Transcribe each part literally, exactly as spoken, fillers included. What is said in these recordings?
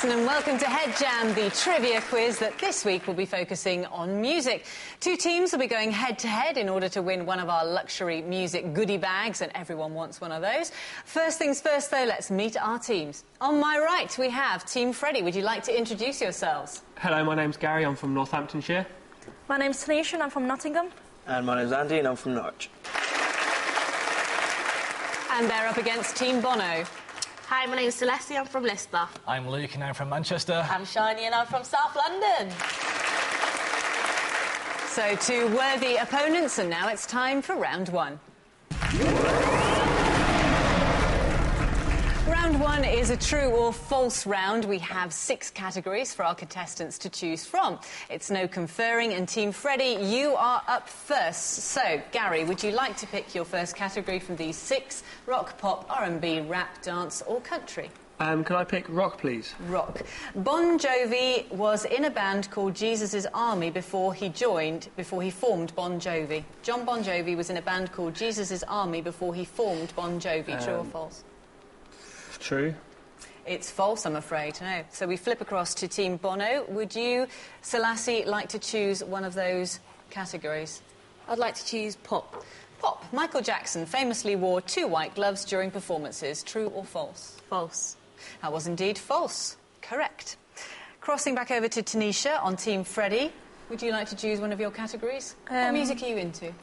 Jackson and welcome to Head Jam, the trivia quiz that this week will be focusing on music. Two teams will be going head-to-head in order to win one of our luxury music goodie bags, and everyone wants one of those. First things first, though, let's meet our teams. On my right, we have Team Freddie. Would you like to introduce yourselves? Hello, my name's Gary. I'm from Northamptonshire. My name's Tanisha and I'm from Nottingham. And my name's Andy and I'm from Norwich. And they're up against Team Bono. Hi, my name's Celeste, I'm from Leicester. I'm Luke and I'm from Manchester. I'm Shiny and I'm from South London. So, two worthy opponents, and now it's time for round one. Round one is a true or false round. We have six categories for our contestants to choose from. It's no conferring, and Team Freddie, you are up first. So, Gary, would you like to pick your first category from these six? Rock, pop, R and B, rap, dance or country? Um, can I pick rock, please? Rock. Bon Jovi was in a band called Jesus's Army before he joined, before he formed Bon Jovi. Jon Bon Jovi was in a band called Jesus's Army before he formed Bon Jovi. Um... True or false? True. It's false, I'm afraid. No. So we flip across to Team Bono. Would you, Selassie, like to choose one of those categories? I'd like to choose pop. Pop. Michael Jackson famously wore two white gloves during performances. True or false? False. That was indeed false. Correct. Crossing back over to Tanisha on Team Freddie. Would you like to choose one of your categories? Um, what music are you into?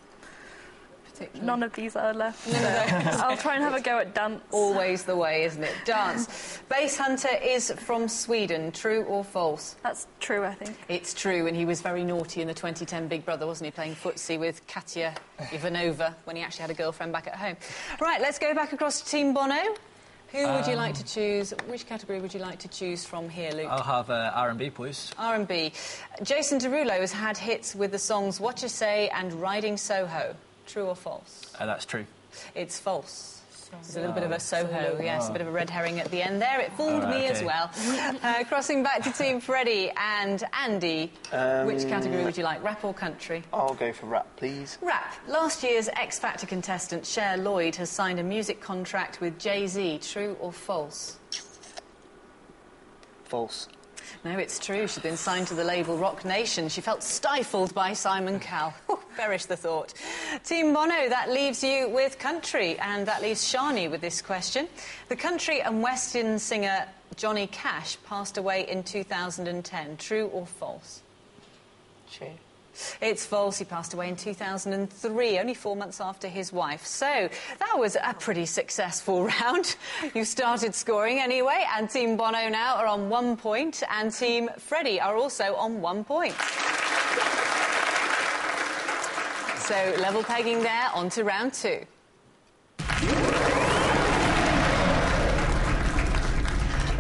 None of these are left. No, no. I'll try and have a go at dance. Always the way, isn't it? Dance. Basshunter is from Sweden. True or false? That's true, I think. It's true, and he was very naughty in the twenty ten Big Brother, wasn't he? Playing footsie with Katya Ivanova when he actually had a girlfriend back at home. Right, let's go back across to Team Bono. Who um, would you like to choose? Which category would you like to choose from here, Luke? I'll have uh, R and B, please. R and B. Jason Derulo has had hits with the songs What You Say and Riding Soho. True or false? Uh, that's true. It's false. There's a little bit of a Soho, yes, a bit of a red herring at the end there. It fooled oh, me okay. as well. Uh, crossing back to Team Freddie and Andy, um, which category would you like, rap or country? I'll go for rap, please. Rap. Last year's X Factor contestant Cher Lloyd has signed a music contract with Jay-Z. True or false? False. No, it's true. She'd been signed to the label Rock Nation. She felt stifled by Simon Cowell. Perish the thought. Team Bono, that leaves you with country, and that leaves Shani with this question. The country and western singer Johnny Cash passed away in two thousand ten. True or false? True. It's false. He passed away in two thousand three, only four months after his wife. So that was a pretty successful round. You started scoring anyway, and Team Bono now are on one point, and Team Freddie are also on one point. So level pegging there, on to round two.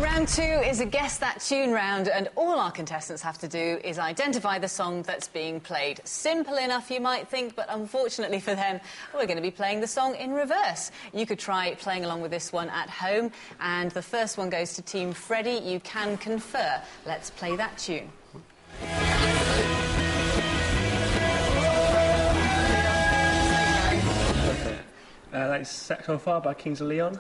Round two is a Guess That Tune round, and all our contestants have to do is identify the song that's being played. Simple enough, you might think, but unfortunately for them, we're going to be playing the song in reverse. You could try playing along with this one at home, and the first one goes to Team Freddie. You can confer. Let's play that tune. Uh, that's Sex on Fire by Kings of Leon.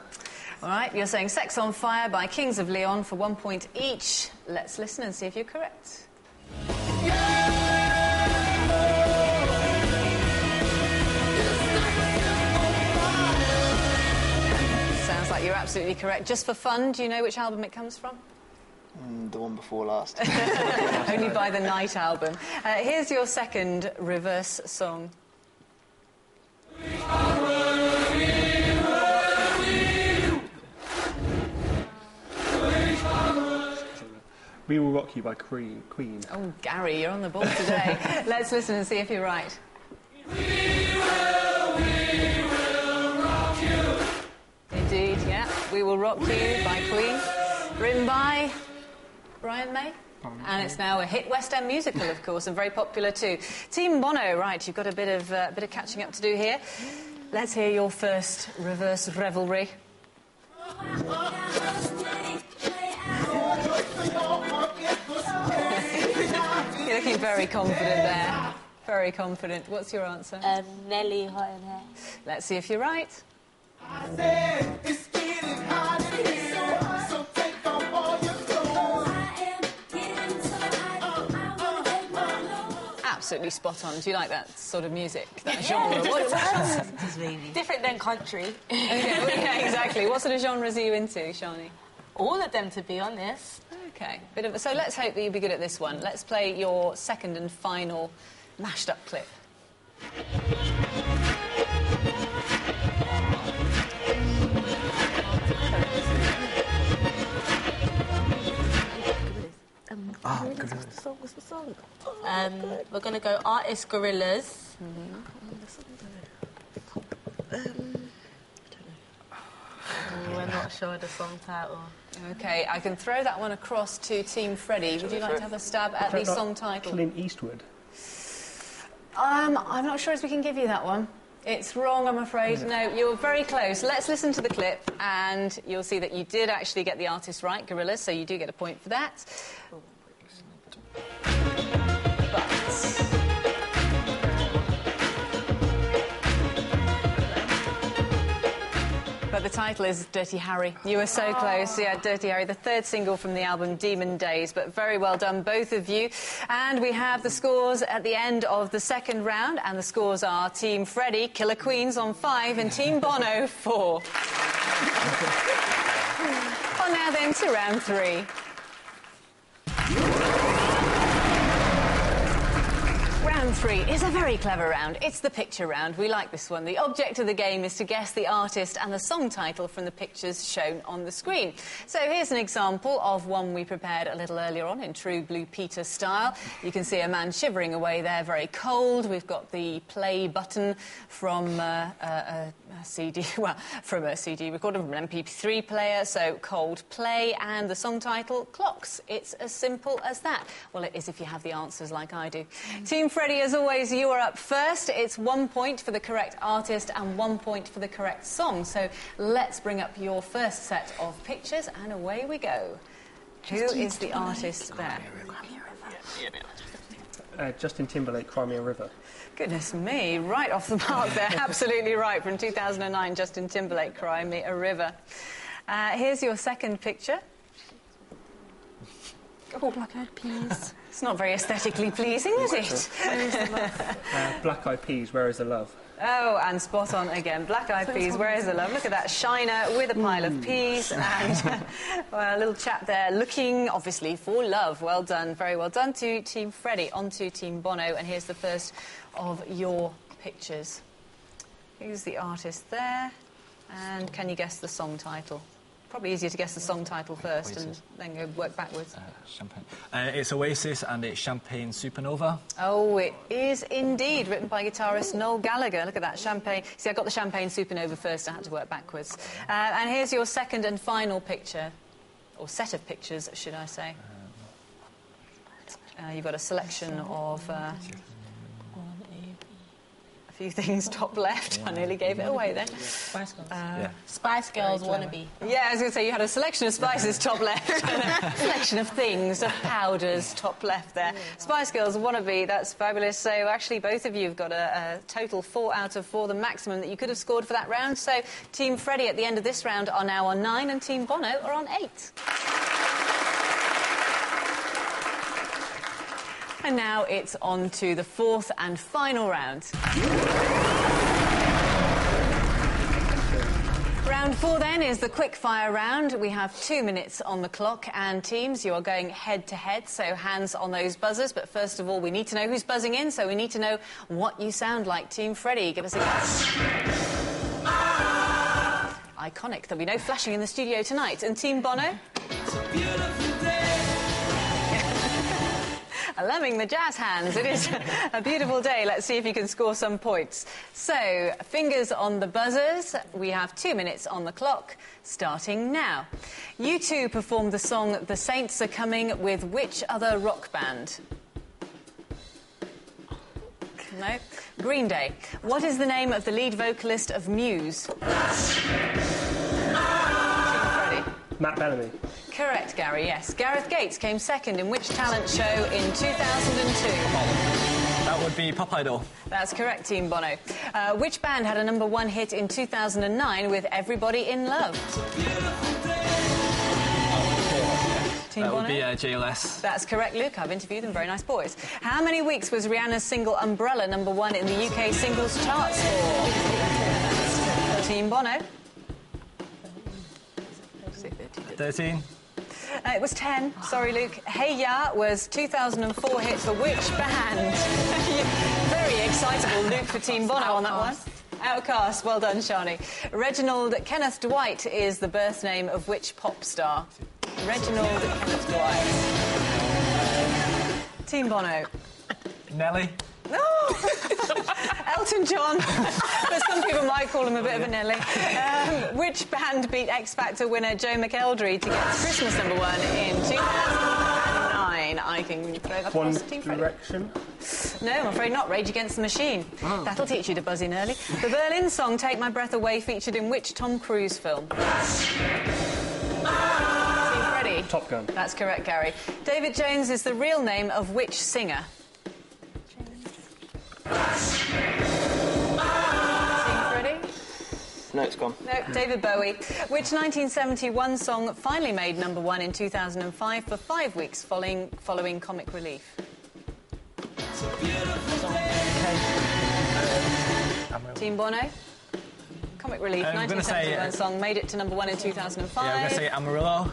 All right, you're saying Sex on Fire by Kings of Leon for one point each. Let's listen and see if you're correct. Sounds like you're absolutely correct. Just for fun, do you know which album it comes from? Mm, the one before last. Only by the Night album. Uh, here's your second reverse song. We Will Rock You by Queen. Oh, Gary, you're on the ball today. Let's listen and see if you're right. We will, we will rock you. Indeed, yeah. We Will Rock we You by Queen. Written by Brian May. Brian and May. It's now a hit West End musical, of course, and very popular too. Team Bono, right, you've got a bit of, uh, bit of catching up to do here. Let's hear your first reverse revelry. You're looking very confident there. Very confident. What's your answer? Um, Nelly, Hot in Here. Let's see if you're right. I said, it's getting hot in here, so take off all your clothes. absolutely spot on. Do you like that sort of music, that genre? What, different than country. Okay, well, yeah, exactly. What sort of genres are you into, Shani? All of them, to be honest. Okay. Bit of, so let's hope that you'll be good at this one. Let's play your second and final mashed-up clip. Oh, Gorillaz, what's the song? What's the song? Oh, um, we're going to go artist Gorillaz. Mm-hmm. um, I don't know. We're not sure of the song title. Okay, I can throw that one across to Team Freddie. Would you like to have a stab at the song title? Clint Eastwood. Um, I'm not sure as we can give you that one. It's wrong, I'm afraid. No, you're very close. Let's listen to the clip, and you'll see that you did actually get the artist right, Gorillaz, so you do get a point for that. But... But the title is Dirty Harry. You were so close, yeah, Dirty Harry, the third single from the album Demon Days. But very well done, both of you. And we have the scores at the end of the second round, and the scores are Team Freddie, Killer Queens on five, and Team Bono, four. On now then to round three. Round three is a very clever round. It's the picture round. We like this one. The object of the game is to guess the artist and the song title from the pictures shown on the screen. So here's an example of one we prepared a little earlier on in true Blue Peter style. You can see a man shivering away there, very cold. We've got the play button from uh, a, a C D, well, from a C D recorder, from an M P three player, so Coldplay, and the song title, Clocks. It's as simple as that. Well, it is if you have the answers like I do. Mm. Team Fred, as always, you are up first. It's one point for the correct artist and one point for the correct song. So let's bring up your first set of pictures, and away we go. Who is the artist there? Uh, Justin Timberlake, Cry Me a River. Goodness me, right off the mark there. Absolutely right. From two thousand nine, Justin Timberlake, Cry Me a River. Uh, here's your second picture. Oh, Black Eyed Peas. It's not very aesthetically pleasing, is it? Where is the love? Uh, Black Eyed Peas, Where Is The Love? Oh, and spot on again. Black Eyed Peas, Where Is The Love? Look at that shiner with a pile mm. of peas and well, a little chap there looking, obviously, for love. Well done, very well done to Team Freddie. On to Team Bono, and here's the first of your pictures. Who's the artist there? And can you guess the song title? Probably easier to guess the song title first Oasis. And then go work backwards. Uh, champagne. Uh, it's Oasis, and it's Champagne Supernova. Oh, it is indeed, written by guitarist Noel Gallagher. Look at that, Champagne. See, I got the Champagne Supernova first, I had to work backwards. Uh, and here's your second and final picture, or set of pictures, should I say. Uh, you've got a selection of... Uh, few things top left. Yeah. I nearly gave it away then. Spice Girls. Uh, yeah. Spice Girls, Wannabe. Yeah, I was going to say, you had a selection of spices top left and a selection of things, of powders top left there. Yeah. Spice Girls, Wannabe, that's fabulous. So actually both of you have got a, a total four out of four, the maximum that you could have scored for that round. So Team Freddie at the end of this round are now on nine, and Team Bono are on eight. And now it's on to the fourth and final round. Round four, then, is the quickfire round. We have two minutes on the clock, and teams, you are going head-to-head, so hands on those buzzers. But first of all, we need to know who's buzzing in, so we need to know what you sound like. Team Freddie, give us a guess. Iconic. There'll be no flashing in the studio tonight. And Team Bono? It's a beautiful day. Loving the jazz hands. It is a beautiful day. Let's see if you can score some points. So, fingers on the buzzers. We have two minutes on the clock, starting now. You two performed the song The Saints Are Coming with which other rock band? No? Green Day. What is the name of the lead vocalist of Muse? Matt Bellamy. Correct, Gary, yes. Gareth Gates came second in which talent show in two thousand two? That would be Pop Idol. That's correct, Team Bono. Uh, which band had a number one hit in two thousand nine with Everybody in Love? Team that Bono? That would be uh, J L S. That's correct, Luke. I've interviewed them. Very nice boys. How many weeks was Rihanna's single Umbrella number one in the U K singles charts for? Team Bono? thirteen. Uh, it was ten. Sorry, Luke. Hey Ya was two thousand four hit for which band? Very excitable, Luke, for Team Bono on that one. Outcast. Well done, Shani. Reginald Kenneth Dwight is the birth name of which pop star? Reginald Kenneth Dwight. Team Bono. Nelly. No! Elton John. But some people might call him a bit oh, yeah. of a Nelly. Um, which band beat X Factor winner Joe McElderry to get Christmas number one in two thousand nine? I can throw that One Team Direction. Freddy. No, I'm afraid not. Rage Against the Machine. Oh. That'll teach you to buzz in early. The Berlin song Take My Breath Away featured in which Tom Cruise film? Team Freddy. Top Gun. That's correct, Gary. David Jones is the real name of which singer? No, it's gone. No, David Bowie. Which nineteen seventy-one song finally made number one in two thousand five for five weeks following, following Comic Relief? Okay. Team Bono? Comic Relief, um, nineteen seventy-one say, song, made it to number one in two thousand five. Yeah, I'm going to say Amarillo.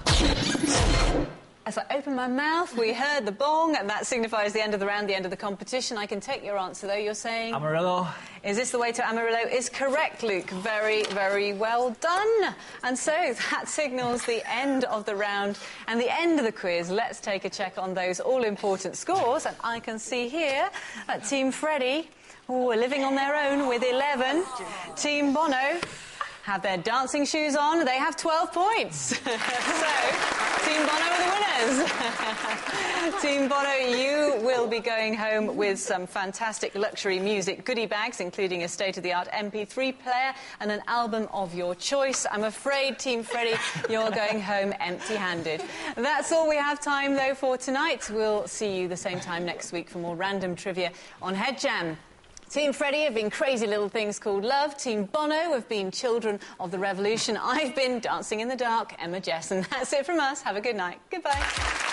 As I open my mouth, we heard the bong, and that signifies the end of the round, the end of the competition. I can take your answer, though. You're saying... Amarillo. Is this the way to Amarillo? Is correct, Luke. Very, very well done. And so that signals the end of the round and the end of the quiz. Let's take a check on those all-important scores. And I can see here that Team Freddy, who are living on their own with eleven. Team Bono have their dancing shoes on. They have twelve points. So, Team Bono are the winners. Team Bono, you will be going home with some fantastic luxury music goodie bags, including a state-of-the-art M P three player and an album of your choice. I'm afraid, Team Freddy, you're going home empty-handed. That's all we have time, though, for tonight. We'll see you the same time next week for more random trivia on Head Jam. Team Freddy have been crazy little things called love. Team Bono have been children of the revolution. I've been dancing in the dark, Emma Jess. And that's it from us. Have a good night. Goodbye.